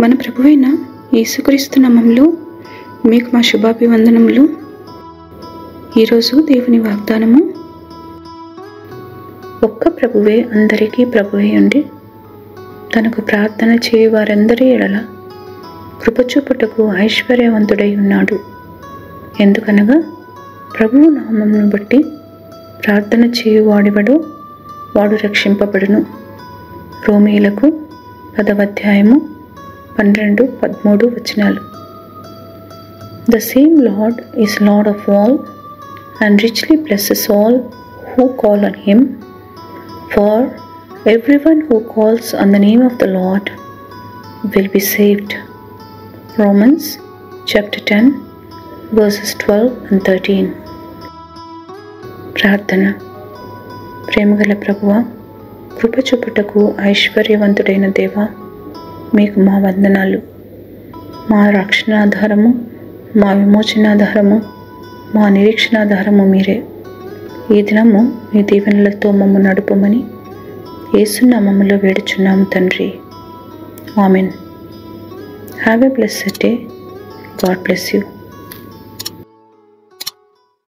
మన ప్రభువైన యేసుక్రీస్తు నామములో మీకు మా శుభాభివందనములు. ఈరోజు దేవుని వాగ్దానము, ఒక్క ప్రభువే అందరికీ ప్రభువై ఉండి తనకు ప్రార్థన చేయ వారందరి ఎడల కృపచూపుటకు ఐశ్వర్యవంతుడై ఉన్నాడు. ఎందుకనగా ప్రభువు నామమును బట్టి ప్రార్థన చేయువాడివడు వాడు రక్షింపబడును. రోమీయులకు 10:12-13 వచనాలు. The same Lord is Lord of all and richly blesses all who call on Him, for everyone who calls on the name of the Lord will be saved. Romans chapter 10 verses 12 and 13. ప్రార్థన. ప్రేమగల ప్రభువా, కృపచూపుటకు ఐశ్వర్యవంతుడైన దేవా, మీకు మా వందనాలు. మా రక్షణాధారము, మా విమోచనాధారము, మా నిరీక్షణాధారము మీరే. ఈ దినము మీ దీవెనలతో మమ్ము నడుపమని యేసునామములో వేడుచున్నాము తండ్రి. Amen. Have a blessed day. God bless you.